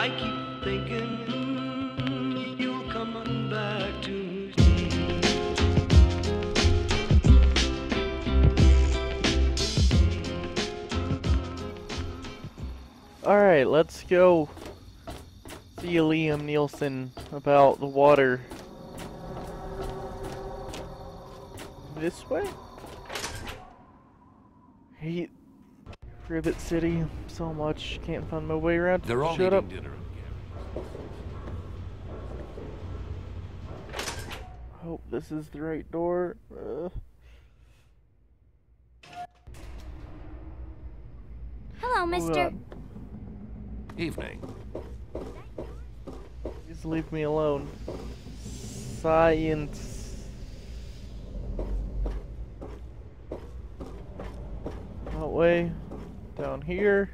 I keep thinking you'll come on back to me. Alright, let's go see Liam Neeson about the water. This way? Hate Rivet City so much. Can't find my way around. They're all shut up. Dinner. Hope this is the right door. Hello, mister. Evening. Please leave me alone. Science. Way down here.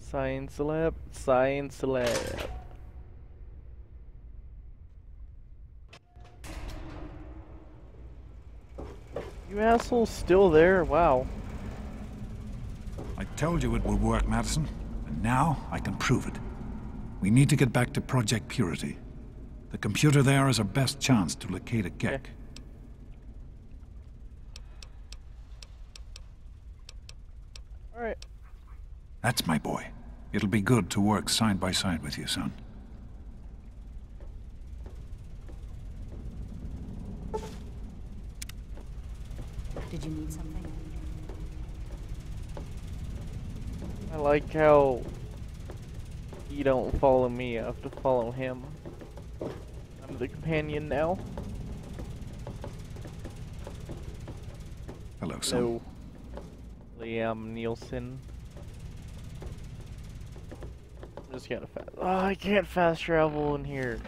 Science lab, science lab. You asshole's still there. Wow. I told you it would work, Madison, and now I can prove it. We need to get back to Project Purity. The computer there is our best chance to locate a GECK. Okay. That's my boy. It'll be good to work side by side with you, son. Did you need something? I like how you don't follow me, I have to follow him. I'm the companion now. Hello, son. Hello. Liam Neeson. Just gotta fast. Oh, I can't fast travel in here.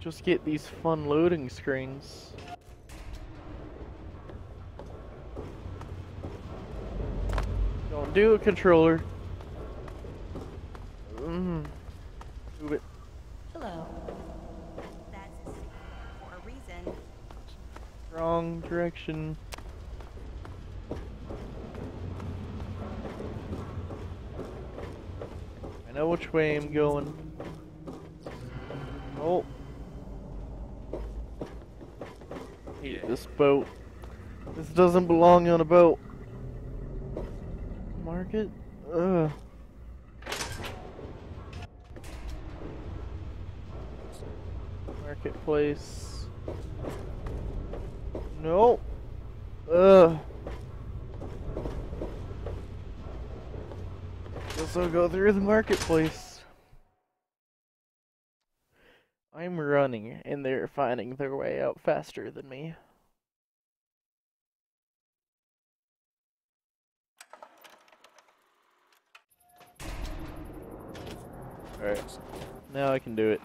Just get these fun loading screens. Don't do a controller. Move it. Hello. That's for a reason. Wrong direction. I know which way I'm going. Oh. Hate this boat. This doesn't belong on a boat. Market? Ugh. Marketplace. No. Ugh. So go through the marketplace. I'm running, and they're finding their way out faster than me. Alright, now I can do it.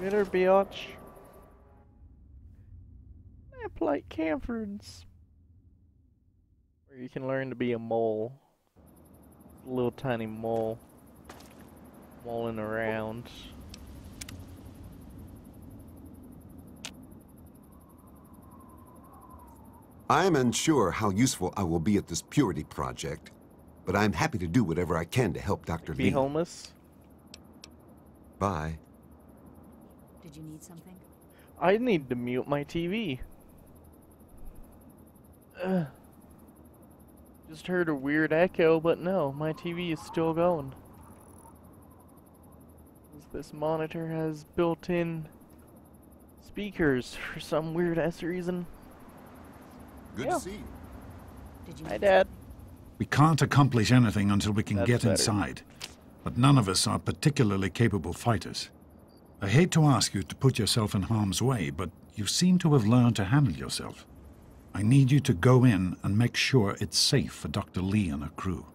Later, biatch. Lamplight Caverns. Where you can learn to be a mole. A little tiny mole. Mulling around. I'm unsure how useful I will be at this Purity project, but I'm happy to do whatever I can to help Dr. Lee. Be homeless? Bye. Did you need something? I need to mute my TV. Ugh. Just heard a weird echo, but no, my TV is still going. This monitor has built-in speakers for some weird-ass reason. Good to see you. Did you... Hi, Dad. We can't accomplish anything until we can get inside, but none of us are particularly capable fighters. I hate to ask you to put yourself in harm's way, but you seem to have learned to handle yourself. I need you to go in and make sure it's safe for Dr. Lee and her crew.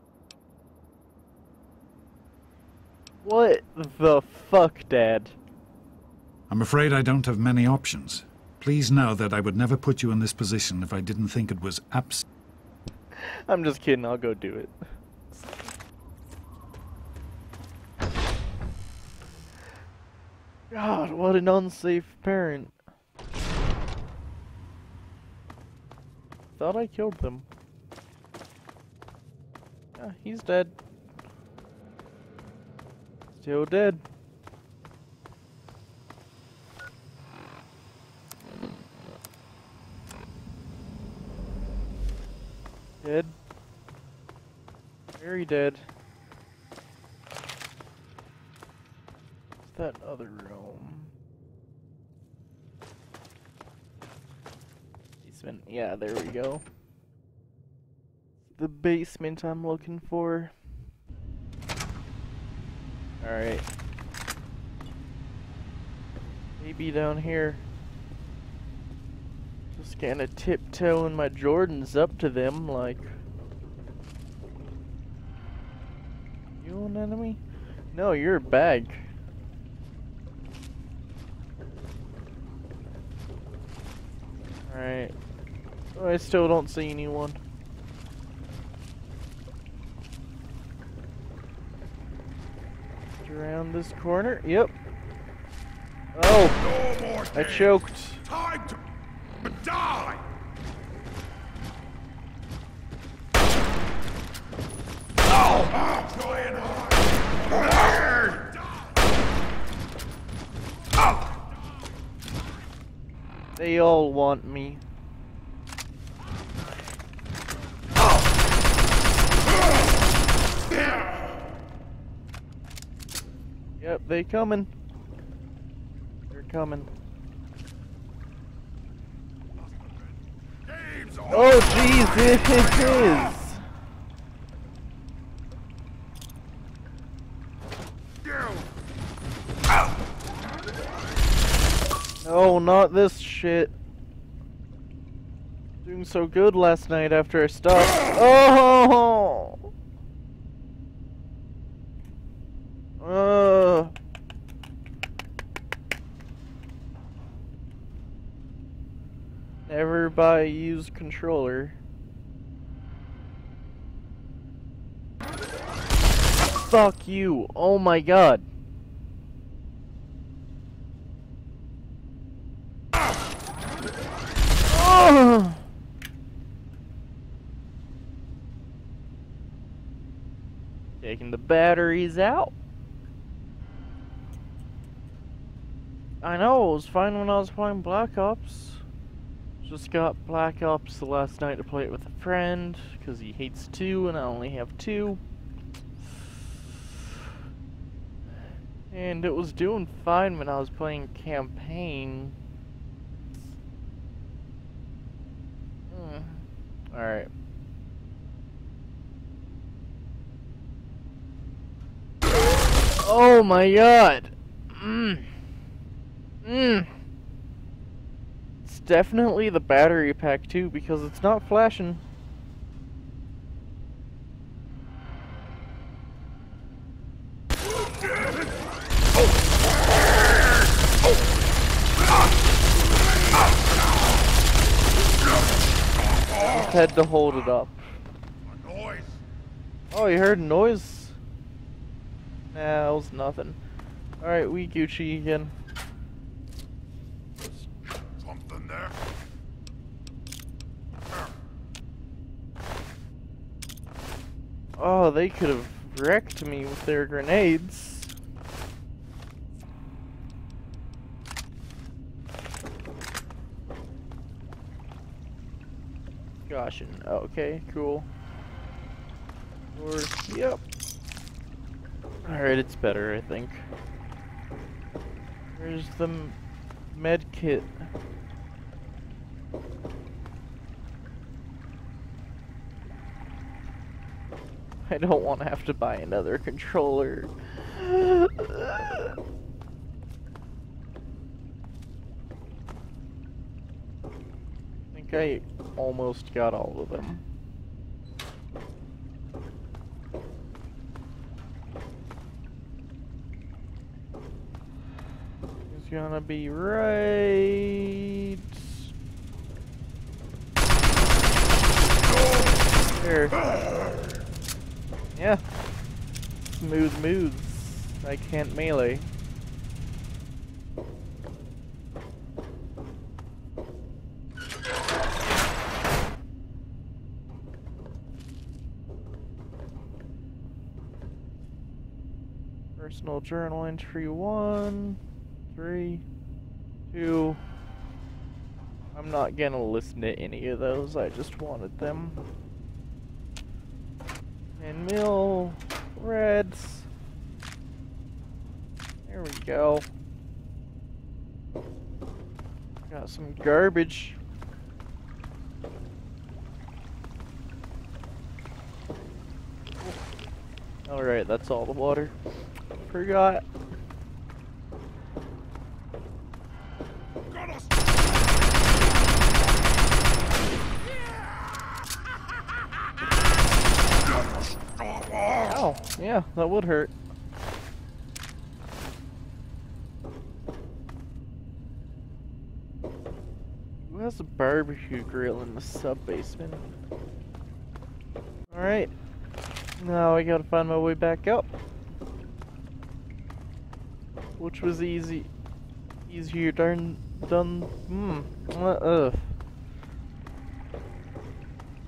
What the fuck, Dad? I'm afraid I don't have many options. Please know that I would never put you in this position if I didn't think it was abs... I'm just kidding, I'll go do it. God, what an unsafe parent. thought I killed them. Yeah, he's dead. Still dead. Dead. Very dead. What's that other room? Basement. Yeah, there we go. The basement I'm looking for. Alright. Maybe down here. Just kinda tiptoeing my Jordans up to them like... You an enemy? No, you're a bag. Alright. Oh, I still don't see anyone. Around this corner. Yep. Oh, no more I choked. Time to die. They all want me. Yep, they coming. They're coming. Oh jeez, it is! No, not this shit. Doing so good last night after I stopped. Oh! Never buy a used controller. Fuck you! Oh my god! Oh! Taking the batteries out. I know, it was fine when I was playing Black Ops. Just got Black Ops the last night to play it with a friend, because he hates 2 and I only have 2. And it was doing fine when I was playing campaign. Alright. Oh my god! It's definitely the battery pack too, because it's not flashing. I just had to hold it up. Oh, you heard a noise? Nah, it was nothing. Alright, we Gucci again. Something there. Oh, they could have wrecked me with their grenades. Gosh, okay, cool. Or, yep. Alright, it's better, I think. Where's the med kit? I don't want to have to buy another controller. I think I almost got all of them. It's gonna be right there. Yeah. Smooth moves. I can't melee. Personal journal entry 1, 3, 2. I'm not gonna listen to any of those. I just wanted them. 10 mil reds. There we go. Got some garbage. Alright, that's all the water. Forgot. Got us. Ow, yeah, that would hurt. Who has a barbecue grill in the sub-basement? Alright. Now I gotta find my way back up, which was easy, easier done.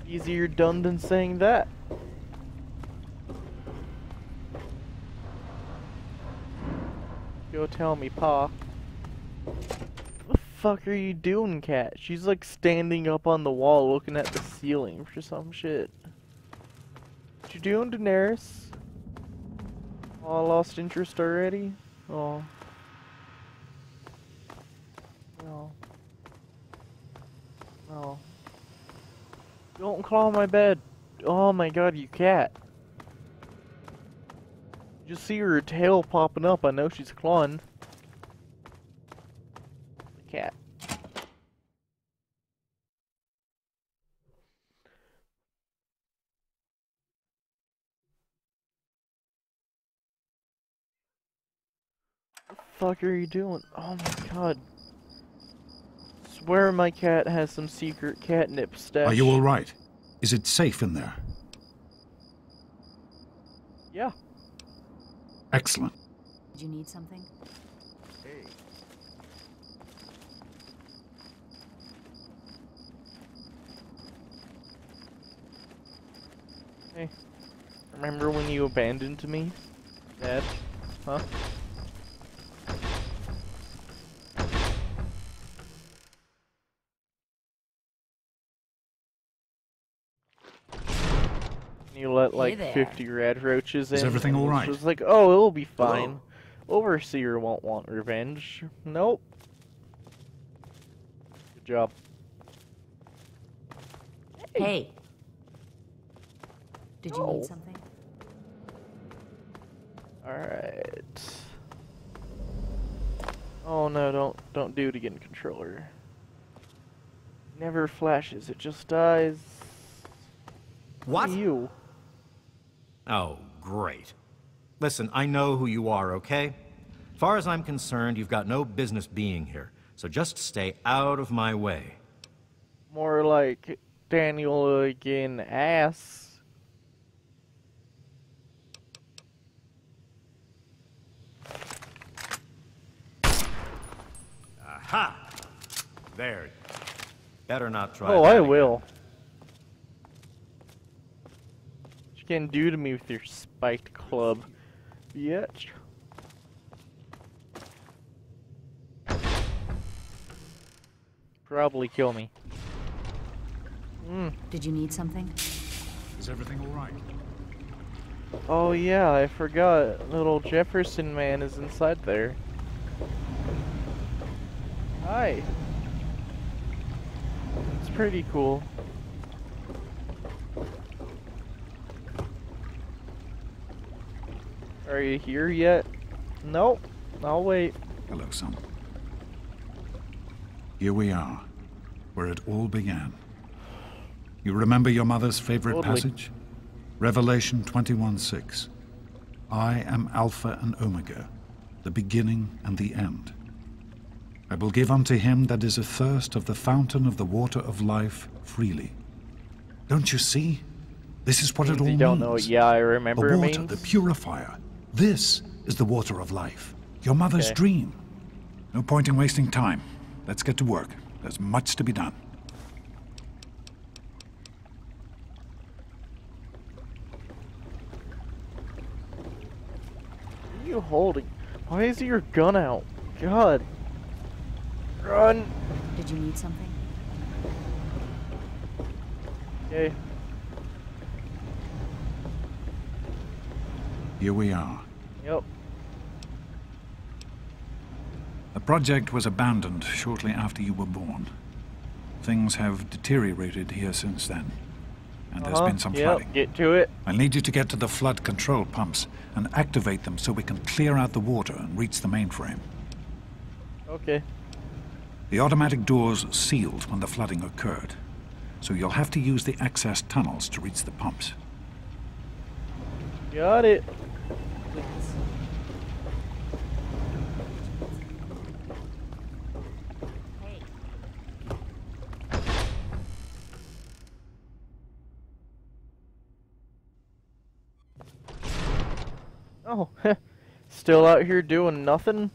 Easier done than saying that. Go tell me, Pa. What the fuck are you doing, cat? She's like standing up on the wall, looking at the ceiling for some shit. You doing, Daenerys? Oh, I lost interest already. Oh. No. No. Don't claw my bed. Oh my god, you cat. You just see her tail popping up. I know she's clawing. The cat. What the fuck are you doing? Oh my god. Swear my cat has some secret catnip stash. Are you alright? Is it safe in there? Yeah. Excellent. Did you need something? Hey. Hey. Remember when you abandoned me? Dad? Huh? You let like 50 red roaches in. Is everything all right? It was like, oh, it'll be fine. Hello? Overseer won't want revenge. Nope. Good job. Hey. Did you need something? All right. Oh no! Don't do it again, controller. Never flashes. It just dies. What? You. Oh, great. Listen, I know who you are, okay? Far as I'm concerned, you've got no business being here, so just stay out of my way. More like Daniel again, ass. Aha! There. Better not try. Oh, I will. You can do to me with your spiked club, bitch. Probably kill me. Did you need something? Is everything all right? Oh yeah, I forgot. Little Jefferson man is inside there. Hi. It's pretty cool. Are you here yet? Nope. I'll wait. Hello, son. Here we are, where it all began. You remember your mother's favorite passage? Revelation 21:6. I am Alpha and Omega, the beginning and the end. I will give unto him that is athirst of the fountain of the water of life freely. Don't you see? This is what it all means. You don't know it. Yeah, I remember. The water, the purifier. This is the water of life. Your mother's dream. No point in wasting time. Let's get to work. There's much to be done. Are you you holding? Why is your gun out? God. Run! Did you need something? Okay. Here we are. Yep. The project was abandoned shortly after you were born. Things have deteriorated here since then. And there's been some flooding. Get to it. I need you to get to the flood control pumps and activate them so we can clear out the water and reach the mainframe. Okay. The automatic doors sealed when the flooding occurred, so you'll have to use the access tunnels to reach the pumps. Got it. Oh, still out here doing nothing?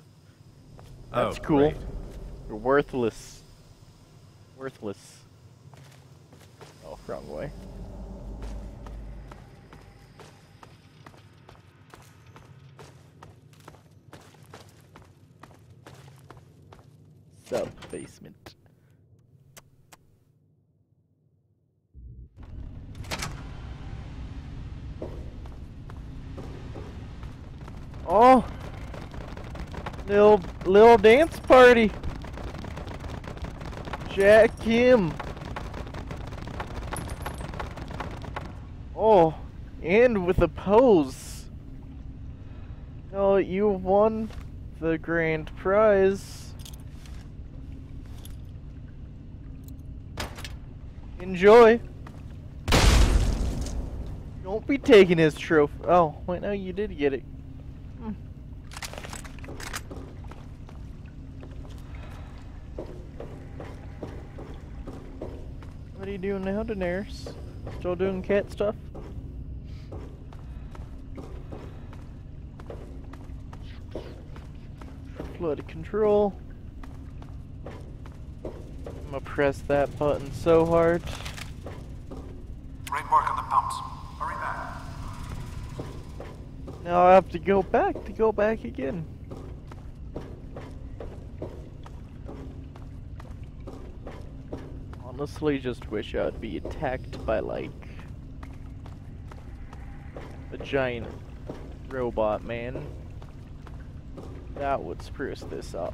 That's cool. Great. You're worthless. Worthless. Oh, wrong way. Sub-basement. Oh! Little dance party! Jack him! Oh, and with a pose! Oh, you won the grand prize. Enjoy! Don't be taking his trophy. Oh, wait, no, you did get it. What are you doing now, Daenerys? Still doing cat stuff? Flood control. I'm gonna press that button so hard. Great work on the pumps. Hurry back. Now I have to go back again. Honestly, just wish I'd be attacked by, like, a giant robot man. That would spruce this up.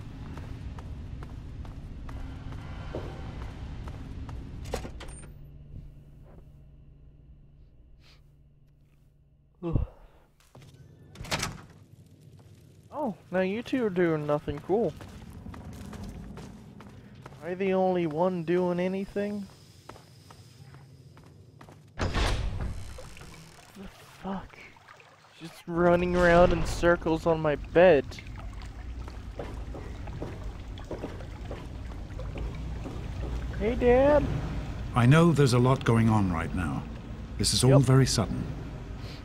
Oh, now you two are doing nothing cool. Am I the only one doing anything? What the fuck? Just running around in circles on my bed. Hey, Dad. I know there's a lot going on right now. This is all very sudden.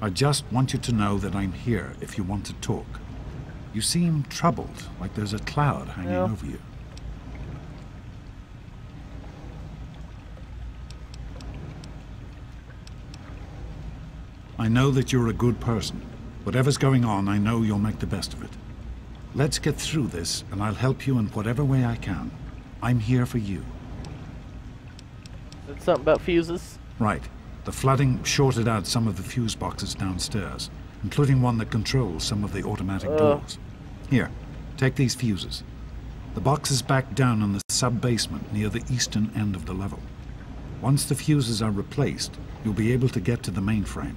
I just want you to know that I'm here if you want to talk. You seem troubled, like there's a cloud hanging over you. I know that you're a good person. Whatever's going on, I know you'll make the best of it. Let's get through this, and I'll help you in whatever way I can. I'm here for you. That's something about fuses? Right. The flooding shorted out some of the fuse boxes downstairs, including one that controls some of the automatic doors. Here, take these fuses. The box is back down in the sub-basement near the eastern end of the level. Once the fuses are replaced, you'll be able to get to the mainframe.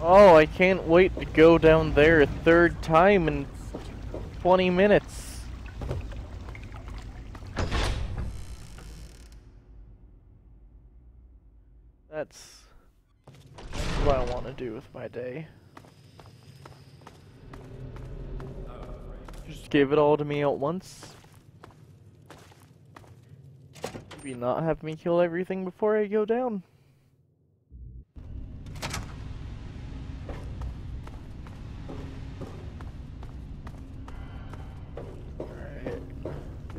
Oh, I can't wait to go down there a third time in 20 minutes. That's what I want to do with my day. Just give it all to me at once. Maybe not have me kill everything before I go down.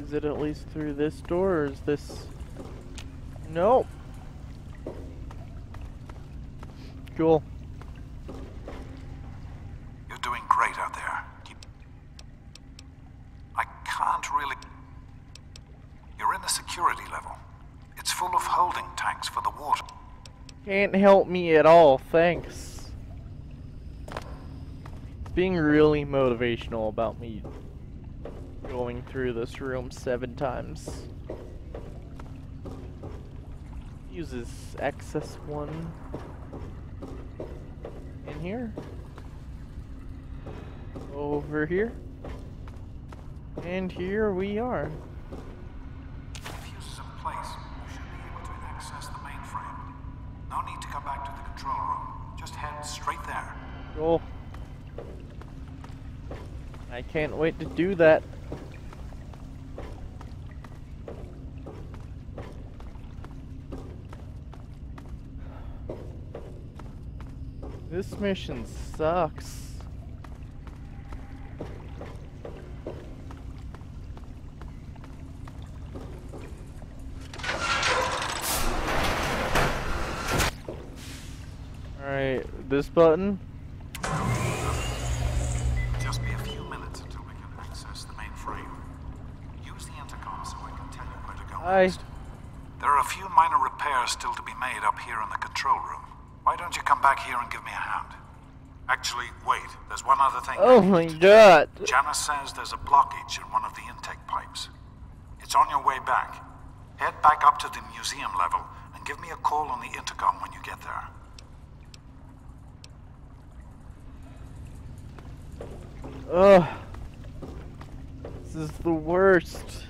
Is it at least through this door, or is this... Nope. Cool. the security level. It's full of holding tanks for the water. Can't help me at all, thanks. It's being really motivational about me going through this room 7 times. Uses access 1 in here. Over here. And here we are. If use is in place, you should be able to access the mainframe. No need to come back to the control room. Just head straight there. Cool. I can't wait to do that. This mission sucks. This button. Just be a few minutes until we can access the mainframe. Use the intercom so I can tell you where to go next. There are a few minor repairs still to be made up here in the control room. Why don't you come back here and give me a hand? Actually, wait. There's one other thing. Oh my god. Janice says there's a blockage in one of the intake pipes. It's on your way back. Head back up to the museum level and give me a call on the intercom when you get there. Ugh, this is the worst.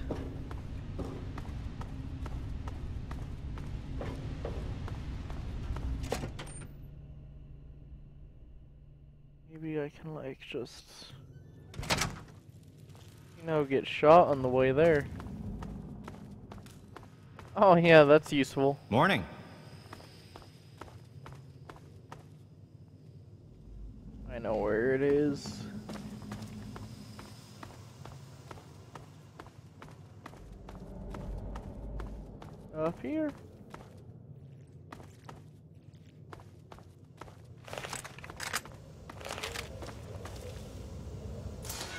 Maybe I can like just, you know, get shot on the way there. Oh yeah, that's useful. Morning. I know where it is. Up here.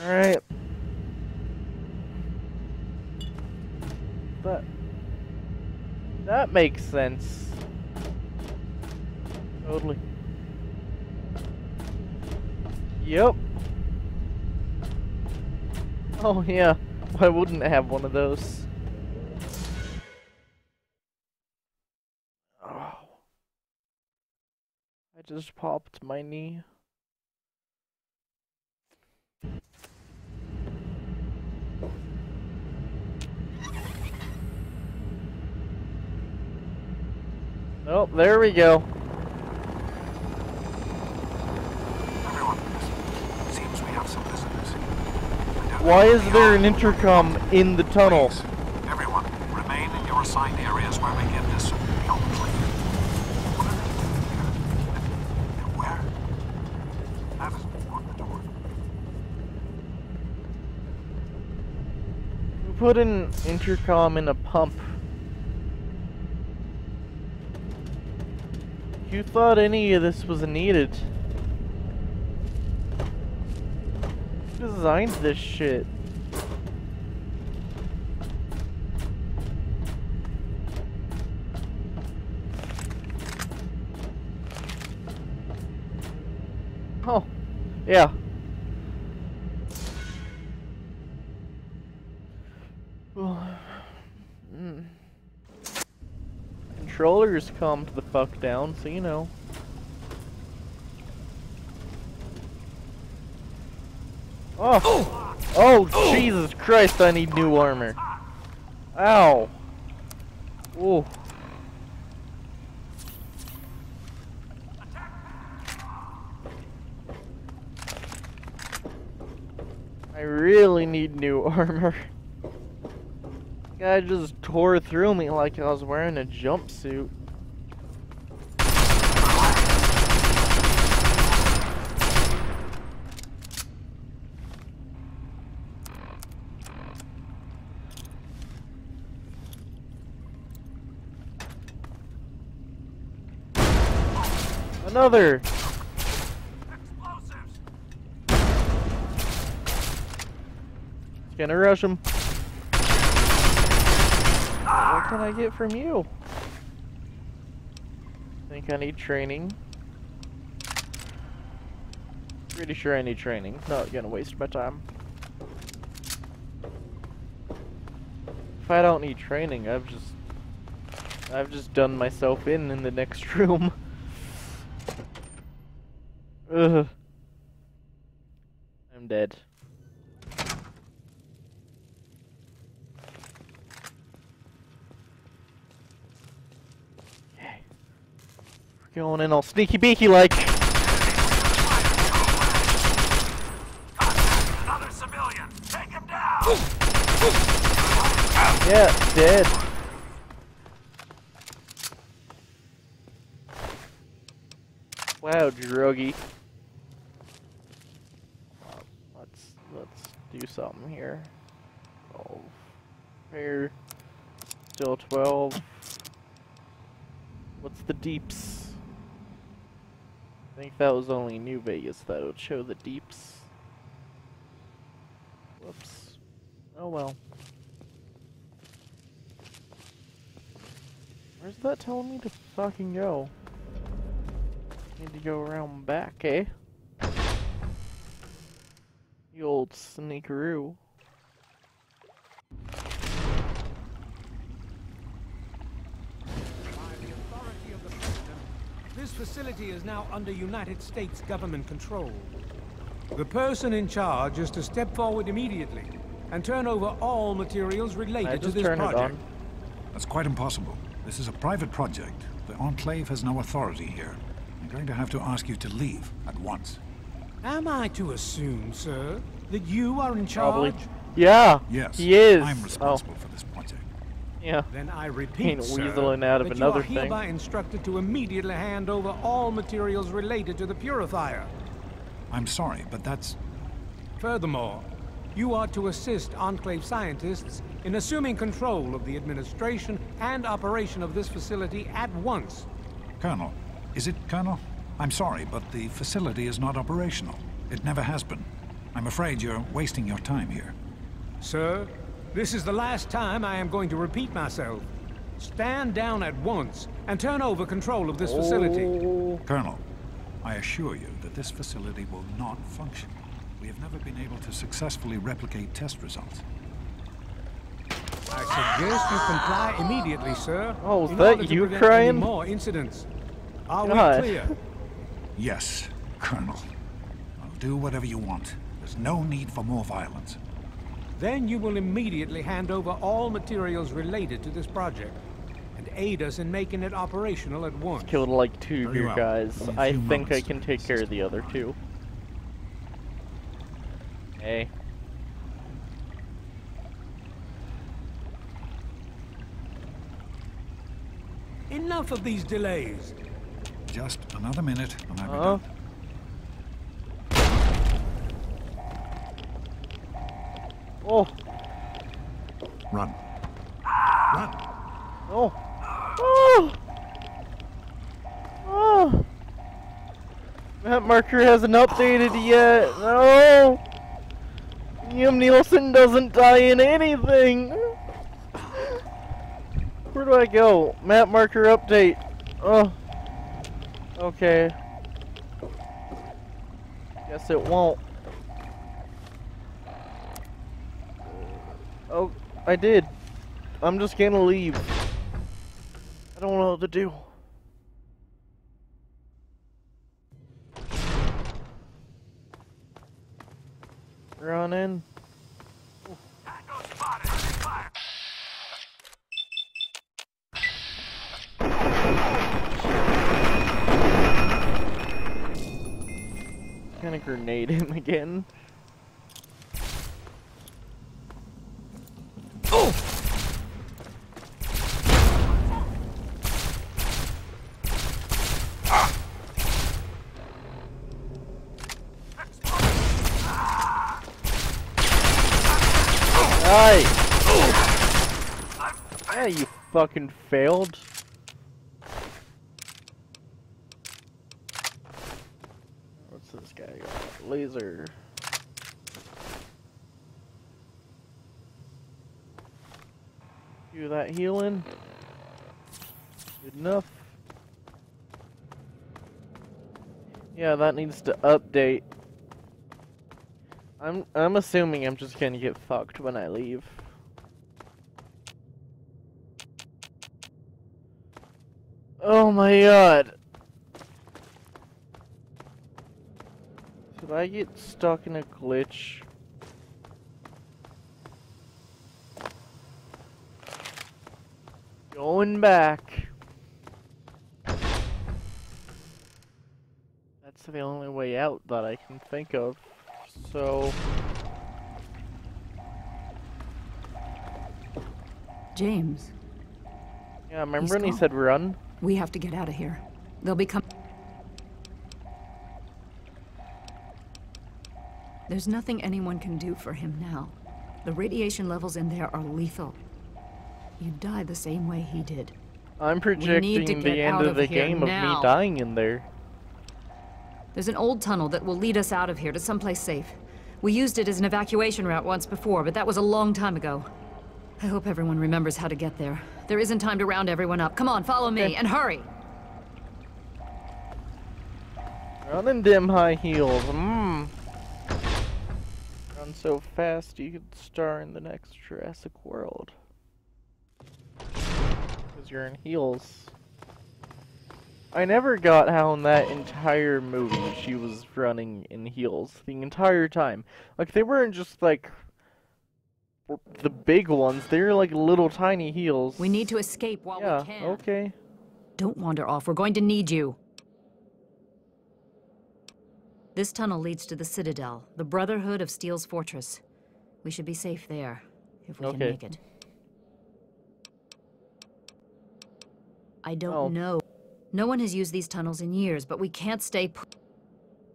All right. But that makes sense. Totally. Yep. Oh yeah. Why wouldn't I have one of those? Just popped my knee. Oh, there we go. Everyone, it seems we have some visitors. Why is there an intercom in the tunnel? Everyone, remain in your assigned areas where we get this. Put an intercom in a pump. You thought any of this was needed. Who designed this shit? Oh, yeah. Controllers calmed the fuck down, so you know. Oh! Oh, Jesus Christ, I need new armor. Ow! Ooh. I really need new armor. Guy just tore through me like I was wearing a jumpsuit. Another. Explosives. Gonna rush him. can I get from you? Think I need training. Pretty sure I need training. Not gonna waste my time. If I don't need training, I've just done myself in the next room. Ugh. I'm dead. Okay. We're going in all sneaky beaky like. Another civilian. Take him down. Yeah, dead. Wow, druggy. Let's do something here. 12. Here. Still 12. What's the deeps? I think that was only New Vegas that would show the deeps. Whoops. Oh well. Where's that telling me to fucking go? Need to go around back, eh? You old sneakeroo. By the authority of the President, this facility is now under United States government control. The person in charge is to step forward immediately and turn over all materials related to this project. That's quite impossible. This is a private project. The Enclave has no authority here. I'm going to have to ask you to leave at once. Am I to assume, sir, that you are in charge? Probably. Yeah. Yes. He is. I'm responsible for this project. Yeah. Then I repeat, sir, that you are hereby instructed to immediately hand over all materials related to the purifier. I'm sorry, but that's... Furthermore, you are to assist Enclave scientists in assuming control of the administration and operation of this facility at once. Colonel. Is it, Colonel? I'm sorry, but the facility is not operational. It never has been. I'm afraid you're wasting your time here. Sir, this is the last time I am going to repeat myself. Stand down at once and turn over control of this facility. Colonel, I assure you that this facility will not function. We have never been able to successfully replicate test results. I suggest you comply immediately, sir. Oh, is that you crying? More incidents. Are we clear? Yes, Colonel. I'll do whatever you want. There's no need for more violence. Then you will immediately hand over all materials related to this project and aid us in making it operational at once. Killed like two of your guys. I think I can take care of the other two. Hey. Enough of these delays. Just another minute, and I'll be done. Oh! Run! Run! Oh! Oh! Oh! Map marker hasn't updated yet. No! Liam Neeson doesn't die in anything. Where do I go? Map marker update. Oh. Okay. Guess it won't. Oh, I did. I'm just gonna leave. I don't know what to do. Run in. Gonna grenade him again. Oh! Ah! Hey! Yeah, you fucking failed. Laser. Do that healing. Good enough. Yeah, that needs to update. I'm assuming I'm just gonna get fucked when I leave. Oh my god. Did I get stuck in a glitch? Going back. That's the only way out that I can think of. So... James. Yeah, remember when he said run? We have to get out of here. They'll be coming. There's nothing anyone can do for him now. The radiation levels in there are lethal. You die the same way he did. I'm projecting the end of the game of me dying in there. There's an old tunnel that will lead us out of here to someplace safe. We used it as an evacuation route once before, but that was a long time ago. I hope everyone remembers how to get there. There isn't time to round everyone up. Come on, follow me, and hurry! Run in them high heels, Run so fast you could star in the next Jurassic World. Because you're in heels. I never got how in that entire movie she was running in heels the entire time. Like, they weren't just, like, the big ones. They were, like, little tiny heels. We need to escape while we can. Yeah, okay. Don't wander off. We're going to need you. This tunnel leads to the Citadel, the Brotherhood of Steel's fortress. We should be safe there, if we can make it. I don't know. No one has used these tunnels in years, but we can't stay put.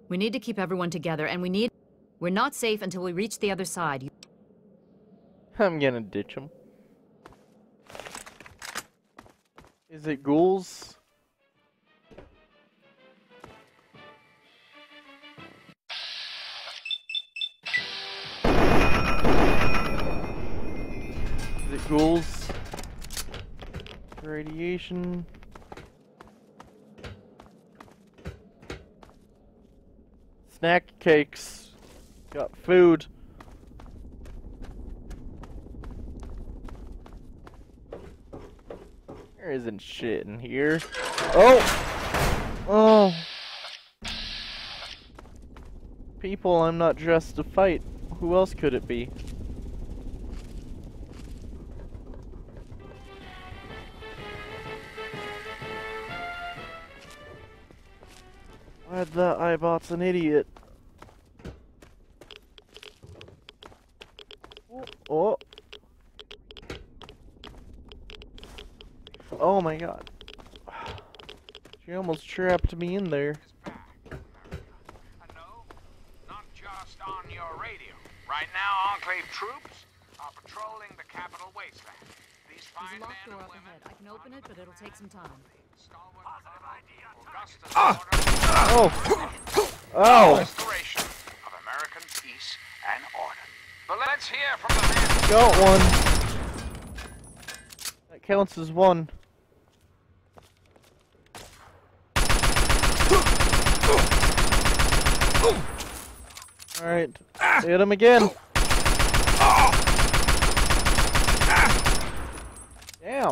We need to keep everyone together, and we're not safe until we reach the other side. I'm gonna ditch them. Is it ghouls? Is it ghouls? Radiation. Snack cakes. Got food. There isn't shit in here. Oh! People I'm not dressed to fight. Who else could it be? Why'd that iBot's an idiot? Oh my god. She almost trapped me in there. No, not just on your radio. Right now, Enclave troops are patrolling the capital wasteland. These fine men and women... I can open it, but it'll take some time. Restoration of American peace and order. But let's hear from the men. Got one. That counts as one. Alright, hit him again. Damn.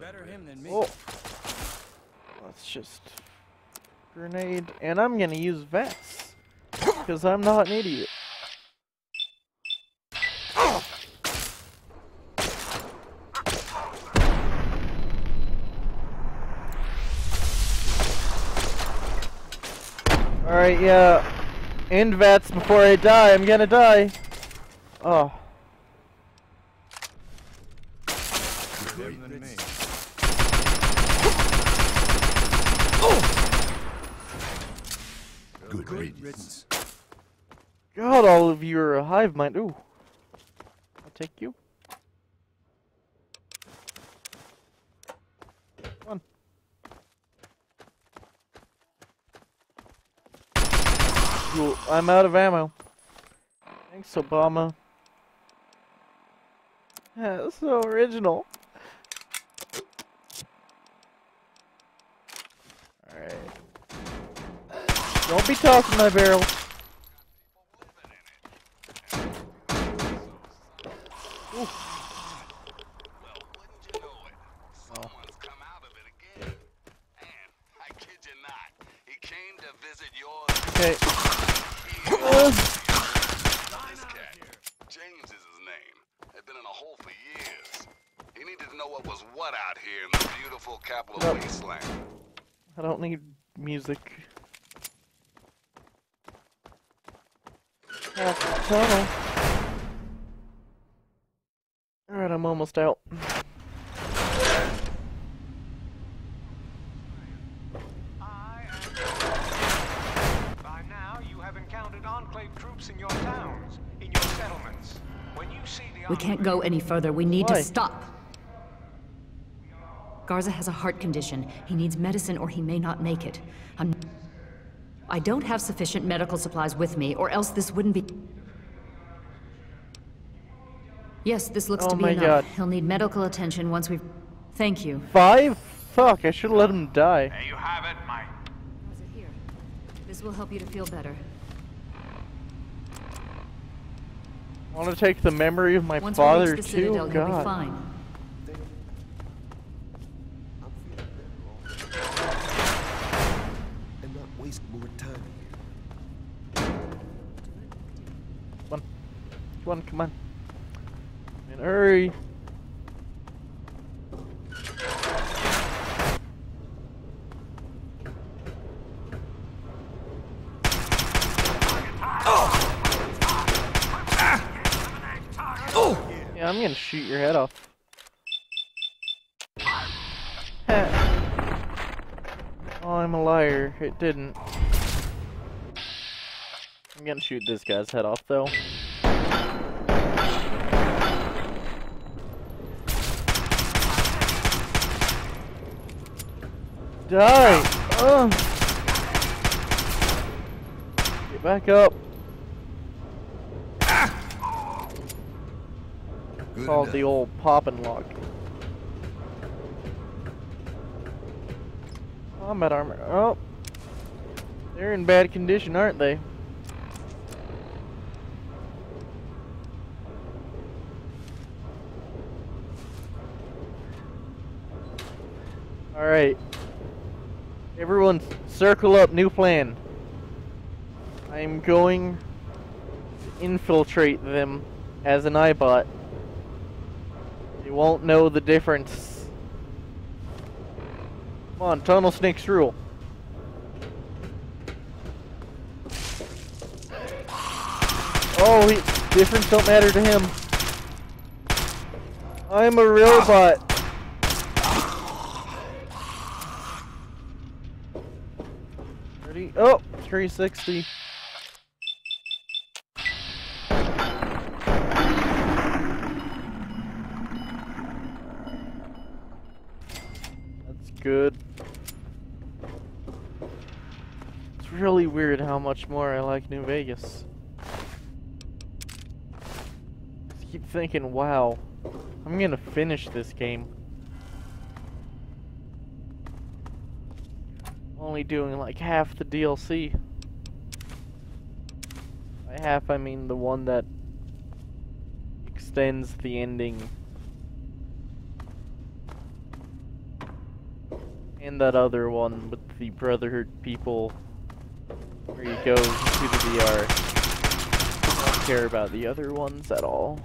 Better him than me. Let's just grenade, and I'm gonna use vets because I'm not an idiot. All right, yeah. End vets before I die. I'm gonna die. Oh. Better than me. Good riddance. God, all of you are a hive mind. Ooh. I'll take you. Come on. Cool. I'm out of ammo. Thanks, Obama. That's so original. Alright. Don't be tossing my barrel. Alright, I'm almost out. By now, you have encountered Enclave troops in your towns, in your settlements. When you see the... We can't go any further. We need to stop. Garza has a heart condition. He needs medicine or he may not make it. I don't have sufficient medical supplies with me, or else this wouldn't be... Yes, this looks to be enough. God. He'll need medical attention once we've... Thank you. 5? Fuck, I should've let him die. There you have it, Mike. Here. This will help you to feel better. I want to take the memory of my father, too? Citadel, God. He'll be fine. Come on. And hurry. Yeah, I'm gonna shoot your head off. Oh, I'm a liar. It didn't. I'm gonna shoot this guy's head off, though. Die! Oh. Get back up. Good Called enough. The old pop and lock. Combat armor. Oh, they're in bad condition, aren't they? All right. Everyone, circle up, new plan. I'm going to infiltrate them as an iBot. They won't know the difference. Come on, tunnel snakes rule. Oh, difference don't matter to him. I'm a robot. Oh, 360. That's good. It's really weird how much more I like New Vegas. I keep thinking, wow, I'm gonna finish this game. Only doing like half the DLC. By half, I mean the one that extends the ending. And that other one with the Brotherhood people where you go to the VR. I don't care about the other ones at all.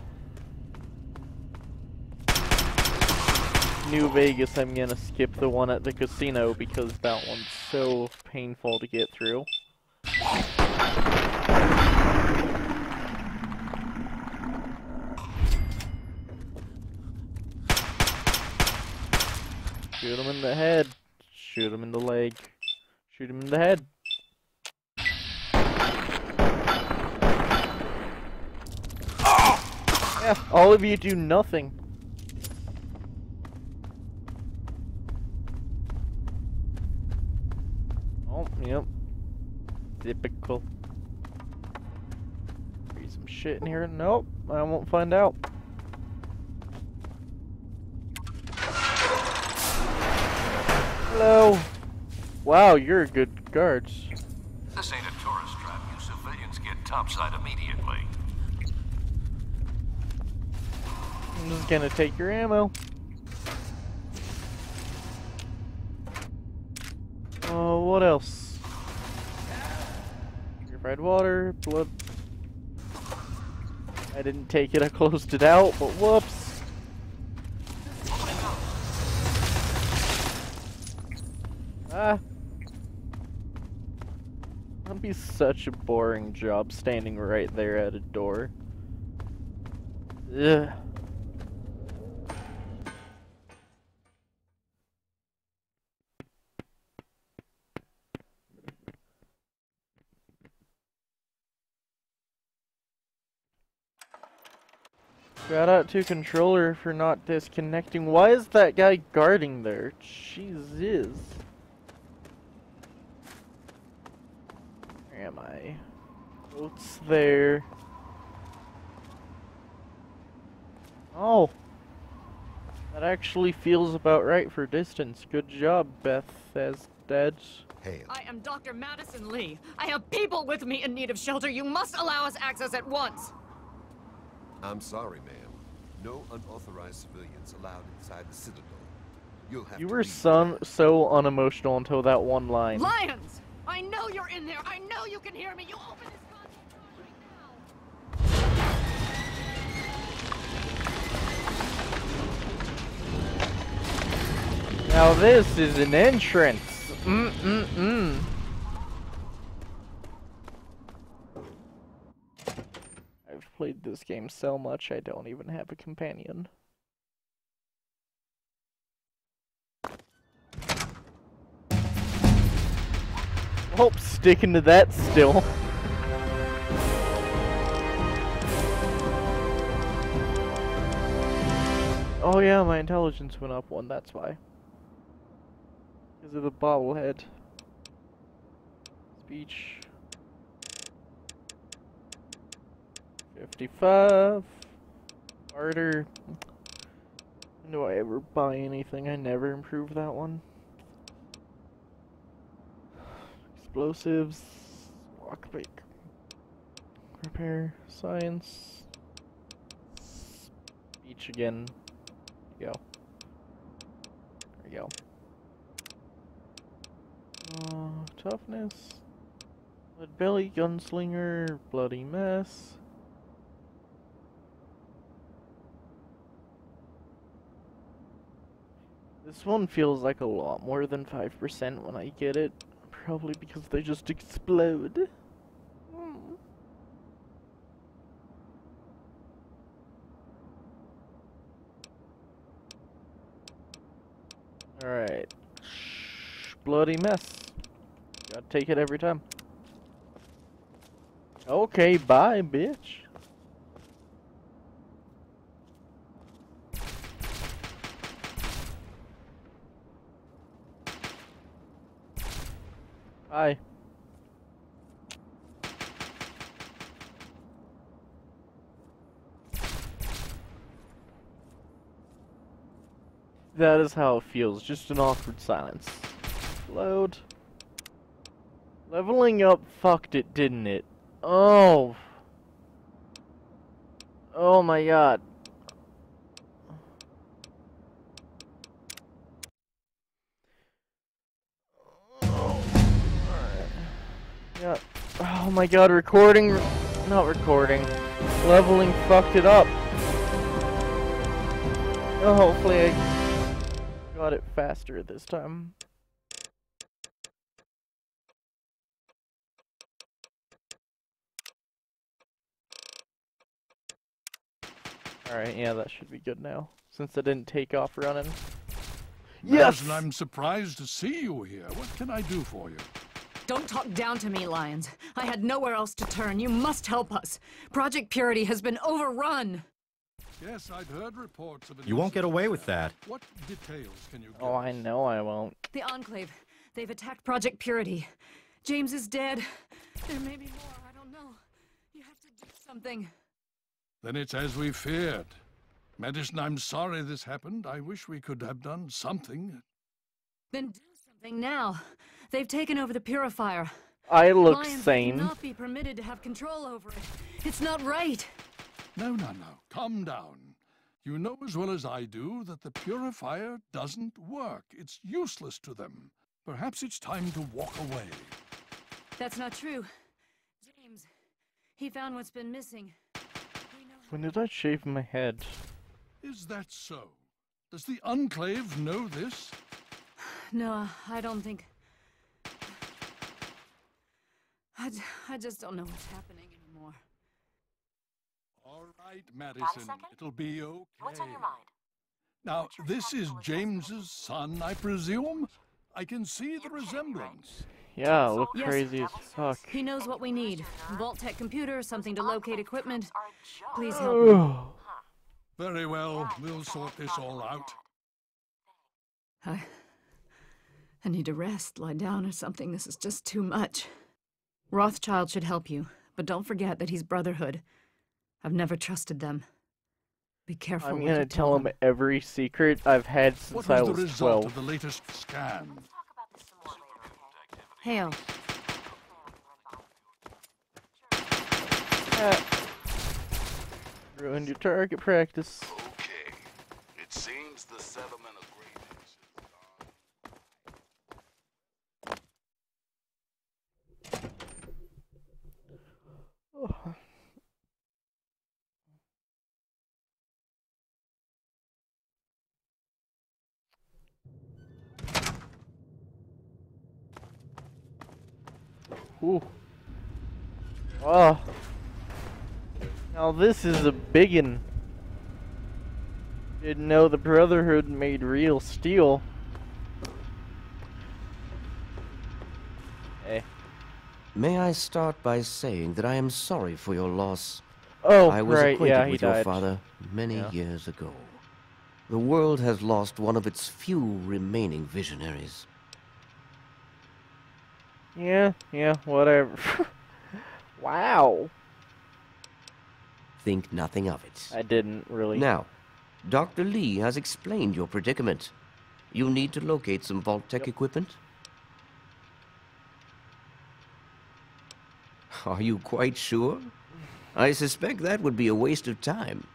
New Vegas, I'm gonna skip the one at the casino because that one's so painful to get through. Shoot him in the head. Shoot him in the leg. Shoot him in the head. Yeah, all of you do nothing. Yep. Typical. Read some shit in here. Nope. I won't find out. Hello. Wow, you're good guards. This ain't a tourist trap. You civilians get topside immediately. I'm just gonna take your ammo. Oh, what else? Purified water, blood. I didn't take it, I closed it out, but whoops. Ah. That'd be such a boring job standing right there at a door. Ugh. Shout out to controller for not disconnecting. Why is that guy guarding there? Jesus. Where am I? Boat's there. Oh. That actually feels about right for distance. Good job, Beth, as dead. Hey. I am Dr. Madison Lee. I have people with me in need of shelter. You must allow us access at once. I'm sorry, ma'am. No unauthorized civilians allowed inside the Citadel. You'll have you were so unemotional until that one line. Lions! I know you're in there! I know you can hear me! You open this goddamn door right now! Now this is an entrance! Mm-mm-mm. Played this game so much I don't even have a companion. Hope sticking to that still. Oh yeah, my intelligence went up one, that's why. Because of the bobblehead. Speech. 55. Barter. Do I ever buy anything? I never improve that one. Explosives. Lockpick. Repair. Science. Speech again. There you go. There you go. Toughness. Lead belly. Gunslinger. Bloody mess. This one feels like a lot more than 5% when I get it. Probably because they just explode. Mm. Alright. Bloody mess. Gotta take it every time. Okay, bye, bitch. Hi. That is how it feels, just an awkward silence. Load. Leveling up fucked it, didn't it? Oh. Oh my god. Oh my god, recording, not recording, leveling fucked it up. Oh, hopefully I got it faster this time. Alright, yeah, that should be good now, since I didn't take off running. Yes! I'm surprised to see you here. What can I do for you? Don't talk down to me, Lions. I had nowhere else to turn. You must help us. Project Purity has been overrun. Yes, I've heard reports of it. You won't get away with that. What details can you give? Oh, I know I won't. The Enclave. They've attacked Project Purity. James is dead. There may be more. I don't know. You have to do something. Then it's as we feared. Madison, I'm sorry this happened. I wish we could have done something. Then do Now, they've taken over the purifier. I look sane. Not be permitted to have control over it. It's not right. No. Calm down. You know as well as I do that the purifier doesn't work. It's useless to them. Perhaps it's time to walk away. That's not true. James, he found what's been missing. When did I shave my head? Is that so? Does the Enclave know this? No, I don't think... I just don't know what's happening anymore. All right, Madison, it'll be okay. What's on your mind? Now, this is James's son, I presume? I can see the resemblance. Yeah, look crazy as fuck. He knows what we need. Vault-Tec computer, something to locate equipment. Please help me. Very well, we'll sort this all out. I need to rest, lie down or something. This is just too much. Rothschild should help you, but don't forget that he's Brotherhood. I've never trusted them. Be careful. I'm gonna tell him every secret I've had since I was 12. Of the latest scan? Hail. Ruined your target practice. Okay. It seems the settlement of Ooh. Oh. Now this is a biggin. Didn't know the Brotherhood made real steel. Hey. May I start by saying that I am sorry for your loss. Oh, I was right. Acquainted with your father many years ago. The world has lost one of its few remaining visionaries. Yeah, whatever. Wow. Think nothing of it. I didn't really. Now, Dr. Lee has explained your predicament. You need to locate some Vault-Tec equipment. Are you quite sure? I suspect that would be a waste of time.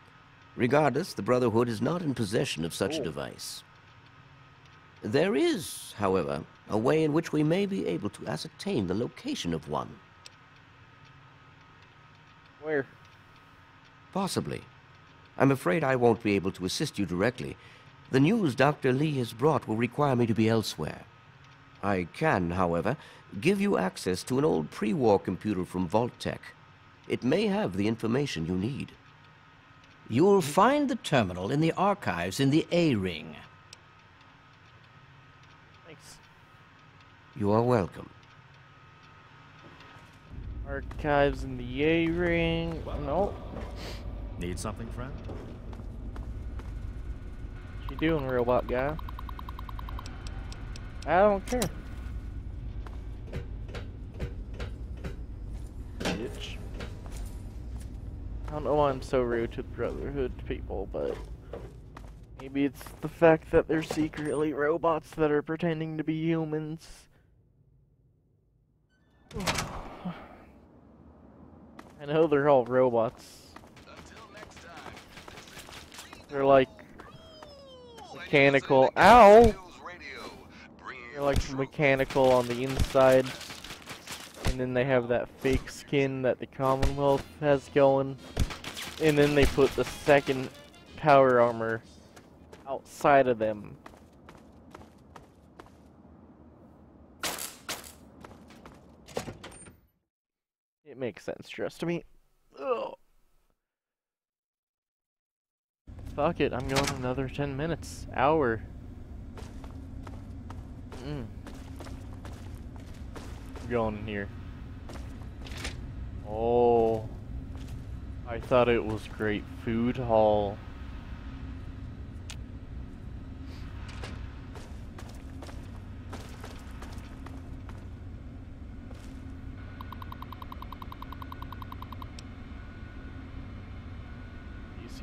Regardless, the Brotherhood is not in possession of such a device. There is, however, a way in which we may be able to ascertain the location of one. Where? Possibly. I'm afraid I won't be able to assist you directly. The news Dr. Lee has brought will require me to be elsewhere. I can, however, give you access to an old pre-war computer from Vault-Tec. It may have the information you need. You'll find the terminal in the archives in the A-ring. You are welcome. Archives in the A-ring. No. Need something, friend? What you doing, robot guy? I don't care. Bitch. I don't know why I'm so rude to the Brotherhood people, but... maybe it's the fact that they're secretly robots that are pretending to be humans. I know they're all robots. They're like mechanical. Ow! They're like mechanical on the inside, and then they have that fake skin that the Commonwealth has going, and then they put the second power armor outside of them. Makes sense, trust me. Ugh. Fuck it, I'm going another 10 minutes. Hour. I'm going in here. Oh. I thought it was great food hall.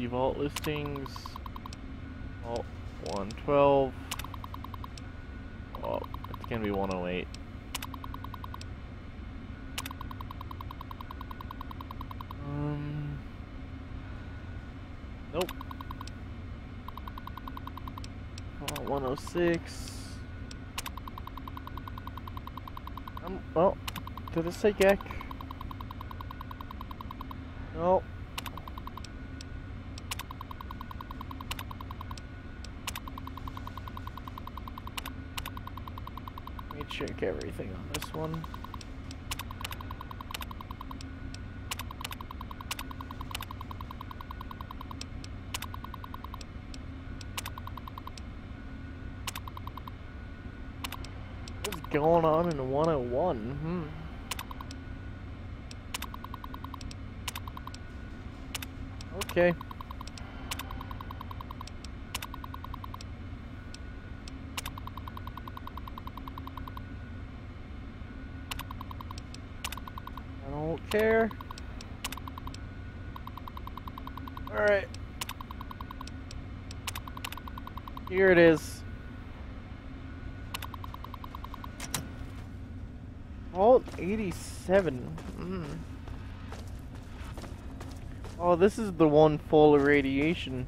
Vault listings, Vault 112, Vault It's gonna be 108. Nope. 106. Well, did it say GECK? Nope. Let me check everything on this one. Going on in 101. Okay. I don't care. All right. Here it is. Vault 87. Oh, this is the one full of radiation.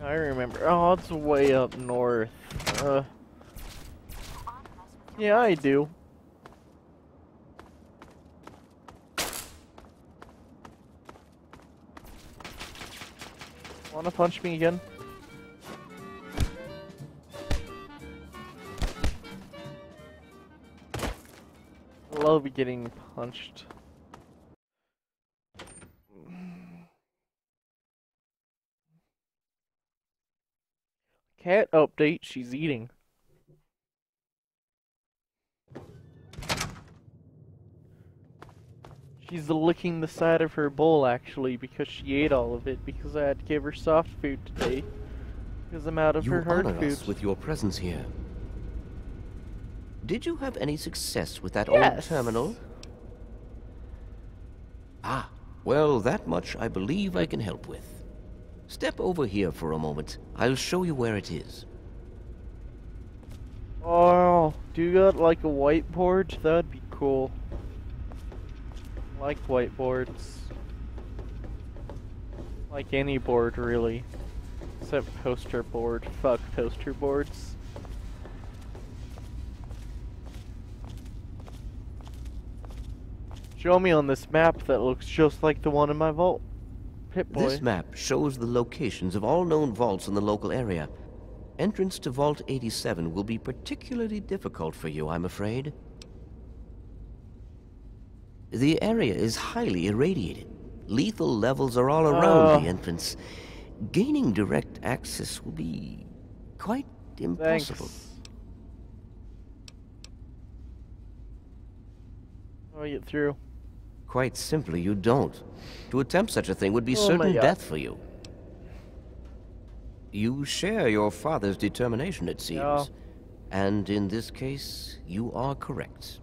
I remember. Oh, it's way up north. Yeah, I do. Wanna punch me again? I'll be getting punched. Cat update, she's eating. She's licking the side of her bowl actually because she ate all of it because I had to give her soft food today. Because I'm out of her hard food. You honor us with your presence here. Did you have any success with that old terminal? Ah, well, that much I believe I can help with. Step over here for a moment. I'll show you where it is. Oh, do you got like a whiteboard? That'd be cool. I like whiteboards. Like any board, really. Except poster board. Fuck poster boards. Show me on this map that looks just like the one in my vault. Pip-boy. This map shows the locations of all known vaults in the local area. Entrance to Vault 87 will be particularly difficult for you, I'm afraid. The area is highly irradiated. Lethal levels are all around the entrance. Gaining direct access will be quite impossible. Thanks. How do I get through? Quite simply, you don't. To attempt such a thing would be certain death for you. You share your father's determination, it seems. And in this case, you are correct.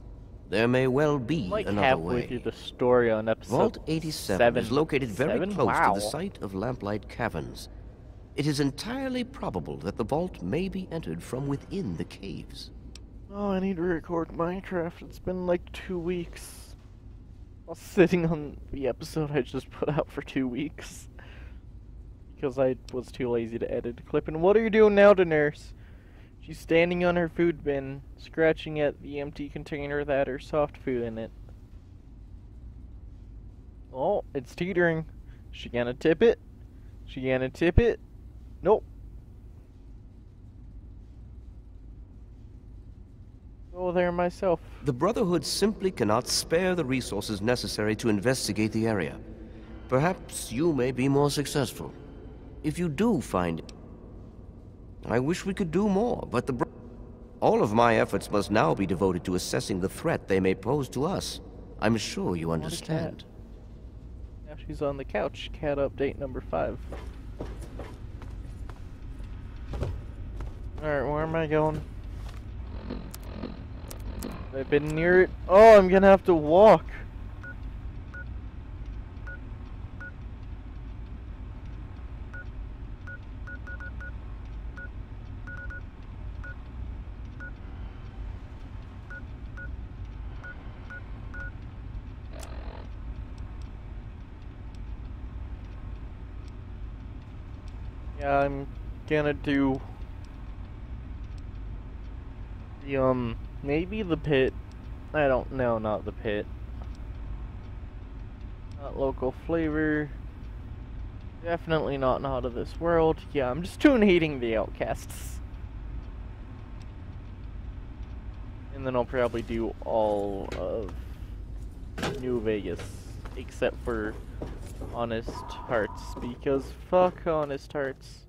There may well be another way. The story on episode Vault 87 is located very close to the site of Lamplight Caverns. It is entirely probable that the vault may be entered from within the caves. Oh, I need to record Minecraft. It's been like 2 weeks. I was sitting on the episode I just put out for 2 weeks because I was too lazy to edit a clip. And what are you doing now, Daenerys? She's standing on her food bin, scratching at the empty container that her soft food in it. Oh, it's teetering. Is she gonna tip it? Is she gonna tip it? Nope. Go there myself. The Brotherhood simply cannot spare the resources necessary to investigate the area. Perhaps you may be more successful. If you do find... I wish we could do more, but the... All of my efforts must now be devoted to assessing the threat they may pose to us. I'm sure you understand. Now she's on the couch. Cat update number 5. Alright, where am I going? I've been near it. Oh, I'm gonna have to walk. Yeah, I'm gonna do the, maybe the pit. I don't know, not the pit. Not local flavor. Definitely not of this world. Yeah, I'm just tune-hating the outcasts. And then I'll probably do all of New Vegas, except for Honest Hearts, because fuck Honest Hearts.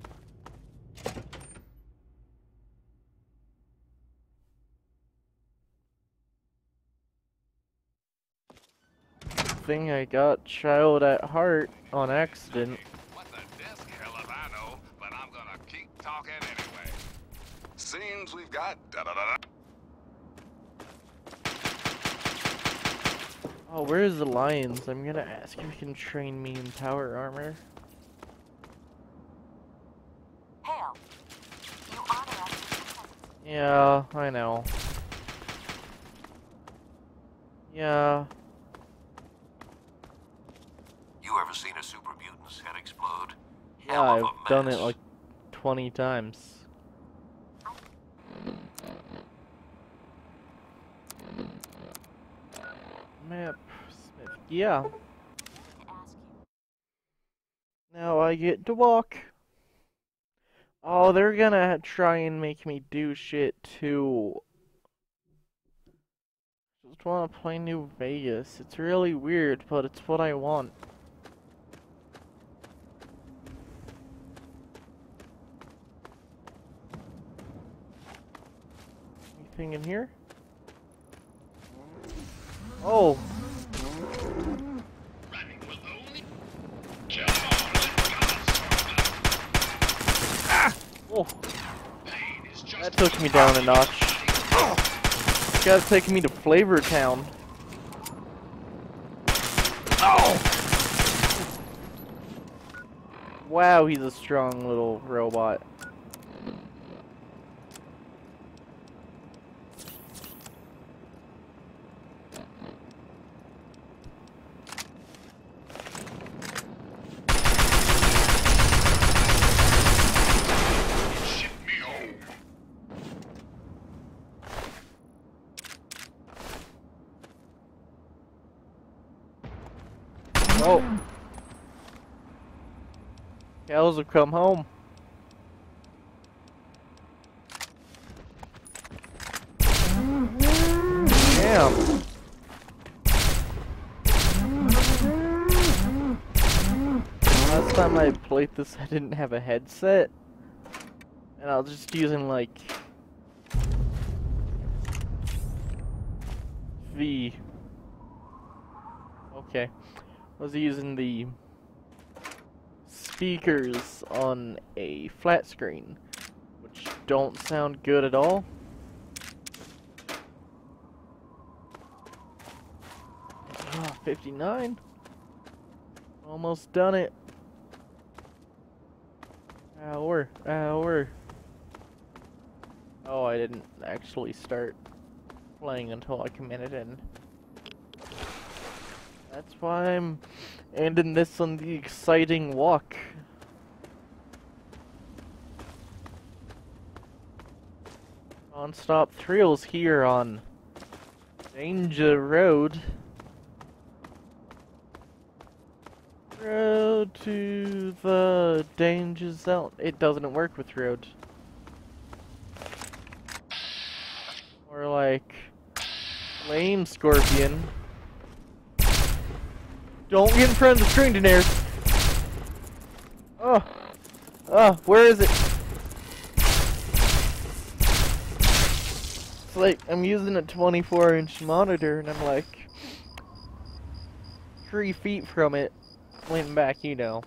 Good thing I got Child at Heart on accident. Talking anyway. Seems we've got Oh, where is the lions? I'm gonna ask if you can train me in power armor. Hell. You honor us. Yeah, I know. Yeah. You ever seen a super mutant's head explode? Yeah, I've done it like 20 times. Map. Yeah. Now I get to walk. Oh, they're gonna try and make me do shit too. Just wanna play New Vegas. It's really weird, but it's what I want. Anything in here? Oh! Ah! Oh! That took me down a notch. This guy's taking me to Flavor Town. Oh! Wow, he's a strong little robot. Cows have come home. Damn. Last time I played this, I didn't have a headset, and I was just using like the. Okay, I was using the speakers on a flat screen, which don't sound good at all. Ah, 59. Almost done it. Hour. Oh, I didn't actually start playing until I committed in. That's why I'm ending this on the exciting walk. Non-stop thrills here on Danger Road. Road to the danger zone. It doesn't work with road. Or like Lame Scorpion. Don't get in front of the screen, Daenerys. Oh, where is it? It's like I'm using a 24-inch monitor, and I'm like 3 feet from it, leaning back, you know,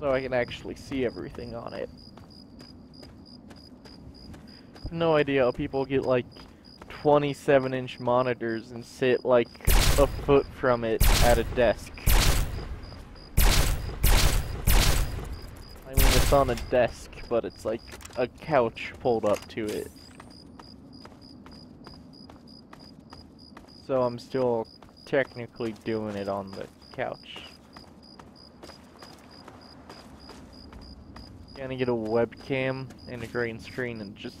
so I can actually see everything on it. I have no idea how people get like 27-inch monitors and sit like a foot from it at a desk. I mean, it's on a desk, but it's like a couch pulled up to it. So I'm still technically doing it on the couch. Trying to get a webcam and a green screen and just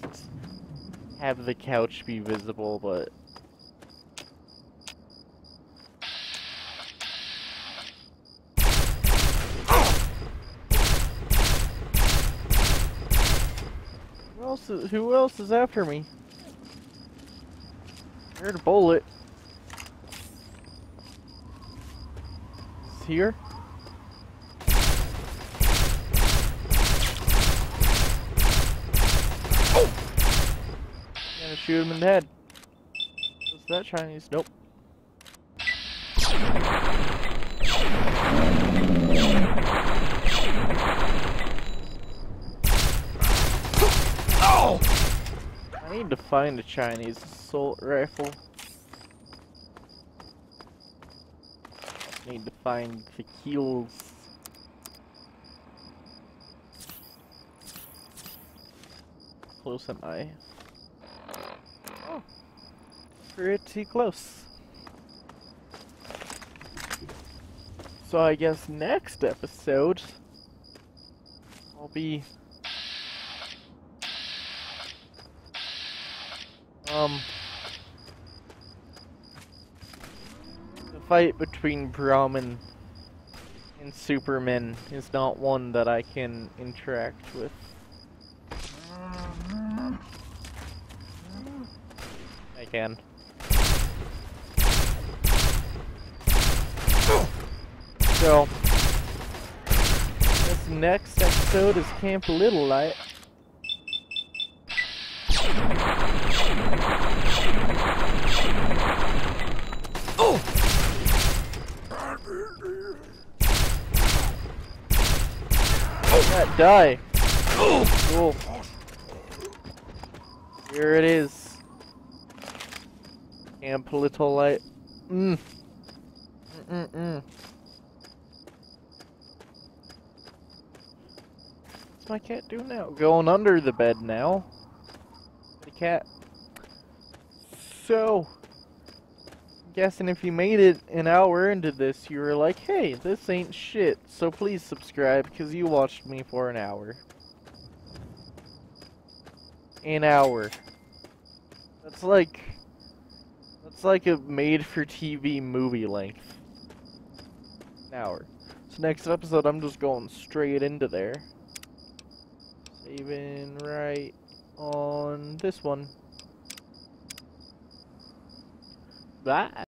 have the couch be visible, but who else is after me? I heard a bullet. It's here. Shoot him in the head. What's that, Chinese? Nope. Oh! I need to find a Chinese assault rifle. I need to find the heels. Close am I? Pretty close. So I guess next episode I'll be the fight between Brahman and Superman is not one that I can interact with. I can. So, this next episode is Camp Little Light. Oh! That die. Oh! Cool. Here it is. Camp Little Light. Mm. Mm-mm-mm. What's my cat doing now? Going under the bed now. The cat. So, I'm guessing if you made it an hour into this, you were like, hey, this ain't shit, so please subscribe because you watched me for an hour. An hour. That's like a made-for-TV movie length. An hour. So next episode, I'm just going straight into there. Even right on this one. Bye.